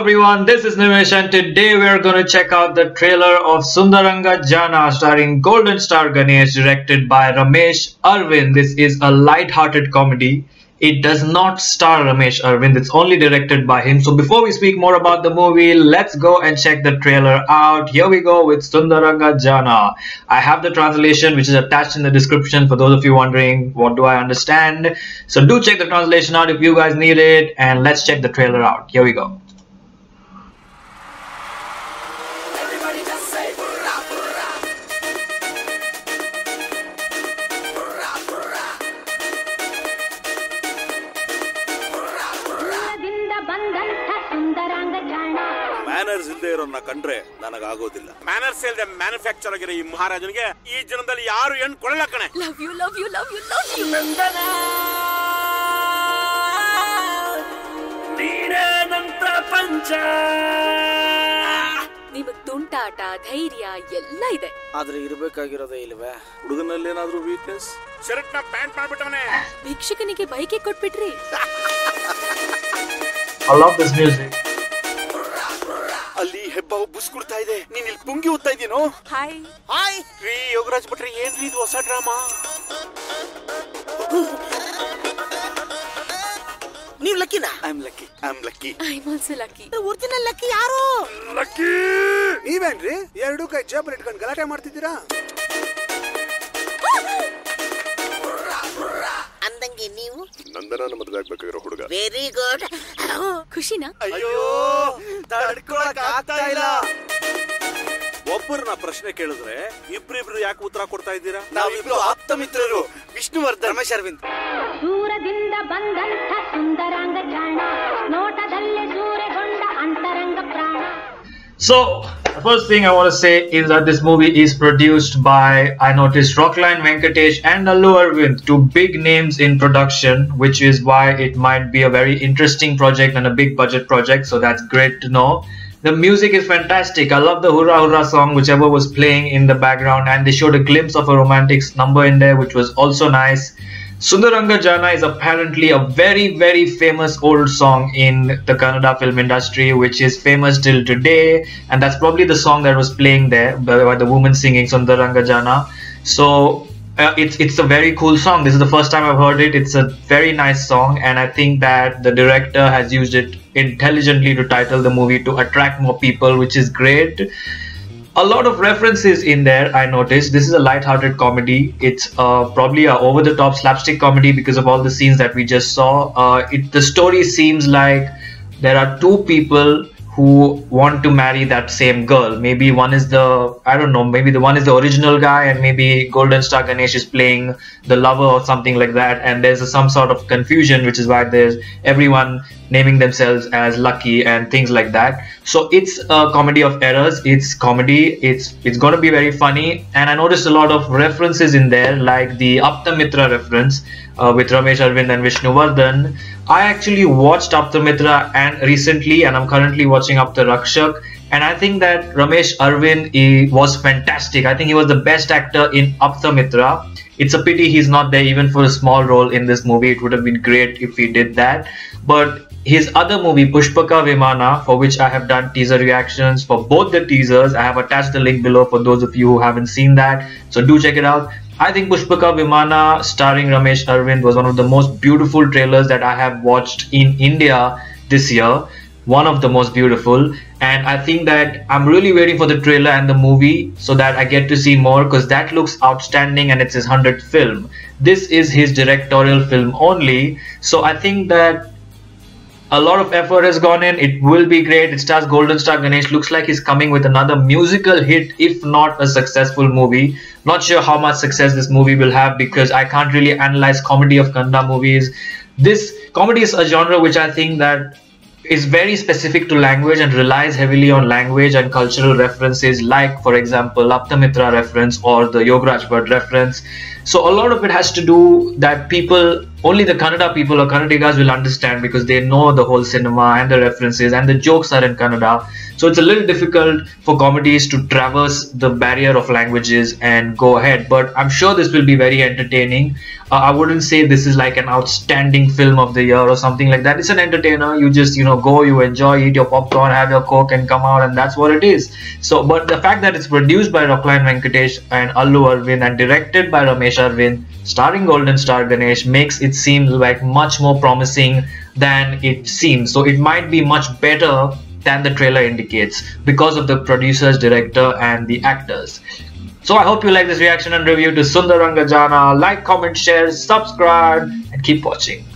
Hello everyone, this is Nimesh and today we are going to check out the trailer of Sundaraanga Jaana starring Golden Star Ganesh, directed by Ramesh Aravind. This is a light-hearted comedy. It does not star Ramesh Aravind, it's only directed by him. So before we speak more about the movie, let's go and check the trailer out. Here we go with Sundaraanga Jaana. I have the translation which is attached in the description for those of you wondering what do I understand. So do check the translation out if you guys need it, and let's check the trailer out. Here we go. Manners in there on a country than a Gagodilla. Manners sell the manufacturer in Maharajan. Each general Yaru and Kolakana. Love you, love you, love you, love you. Dina and Trapancha. Never Tuntata, Thairia, Yelida. Other Rebecca Gira the Ilva. Uduganal another weakness. Sherita Pan Parbatone. Big Shikaniki Bike could betray. I love this music. Ali Hebao Buskurtai, Ninil Pungu Taidino. Hi. Hi. We Yograj Bhat entry was a drama. New lucky na. I'm lucky. I'm lucky. I'm also lucky. The original lucky Yaro. Lucky. Even re, Yarduka Jabrit can Galata Martira. Nandana Madhak Bakura. Very good. Kushina. Ayo, Tadkola Kataila. Wopurna Prashna Kedre, you prepare Yakutra Kortaidira. Now we blow Apthamitra, Vishnuvardhan, Ramesh Aravind. Sura Binda Bandan, Sundaraanga Jaana, Nota Dalle Sura Gunda, Antaranga Prana. So, the first thing I want to say is that this movie is produced by, I noticed, Rockline Venkatesh and Alu Erwin, two big names in production, which is why it might be a very interesting project and a big budget project. So that's great to know. The music is fantastic. I love the Hura Hura song, whichever was playing in the background, and they showed a glimpse of a romantic number in there, which was also nice. Sundaraanga Jaana is apparently a very, very famous old song in the Kannada film industry, which is famous till today. And that's probably the song that was playing there by the woman singing Sundaraanga Jaana. So it's a very cool song. This is the first time I've heard it. It's a very nice song. And I think that the director has used it intelligently to title the movie to attract more people, which is great. A lot of references in there, I noticed. This is a light-hearted comedy. It's probably a over-the-top slapstick comedy because of all the scenes that we just saw. The story seems like there are two people who want to marry that same girl. Maybe one is the, I don't know, maybe the one is the original guy and maybe Golden Star Ganesh is playing the lover or something like that. And there's some sort of confusion, which is why there's everyone naming themselves as Lucky and things like that. So it's a comedy of errors. It's comedy. It's going to be very funny. And I noticed a lot of references in there, like the Apthamitra reference with Ramesh Aravind and Vishnuvardhan. I actually watched Apthamitra and recently, and I'm currently watching Aptharakshak, and I think that Ramesh Aravind was fantastic. I think he was the best actor in Apthamitra. It's a pity he's not there even for a small role in this movie. It would have been great if he did that. But his other movie, Pushpaka Vimana, for which I have done teaser reactions for both the teasers. I have attached the link below for those of you who haven't seen that. So do check it out. I think Pushpaka Vimana starring Ramesh Aravind was one of the most beautiful trailers that I have watched in India this year. One of the most beautiful, and I think that I'm really waiting for the trailer and the movie so that I get to see more, because that looks outstanding and it's his 100th film. This is his directorial film only, so I think that a lot of effort has gone in. It will be great. It stars Golden Star Ganesh. Looks like he's coming with another musical hit, if not a successful movie. Not sure how much success this movie will have because I can't really analyze comedy of Kannada movies. This comedy is a genre which I think that is very specific to language and relies heavily on language and cultural references, like for example Apthamitra reference or the Yograj Bhat reference. So a lot of it has to do that people only the Kannada people or Kannadigas will understand, because they know the whole cinema and the references, and the jokes are in Kannada. So it's a little difficult for comedies to traverse the barrier of languages and go ahead. But I'm sure this will be very entertaining. I wouldn't say this is like an outstanding film of the year or something like that. It's an entertainer. You just, you know, go, you enjoy, eat your popcorn, have your Coke and come out, and that's what it is. So, but the fact that it's produced by Rockline Venkatesh and Allu Erwin and directed by Ramesh Aravind, starring Golden Star Ganesh, makes it seem like much more promising than it seems. So it might be much better than the trailer indicates because of the producers, director and the actors. So I hope you like this reaction and review to Sundaraanga Jaana. Like, comment, share, subscribe and keep watching.